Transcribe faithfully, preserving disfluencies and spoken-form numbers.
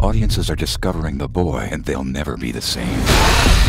Audiences are discovering The Boy and they'll never be the same.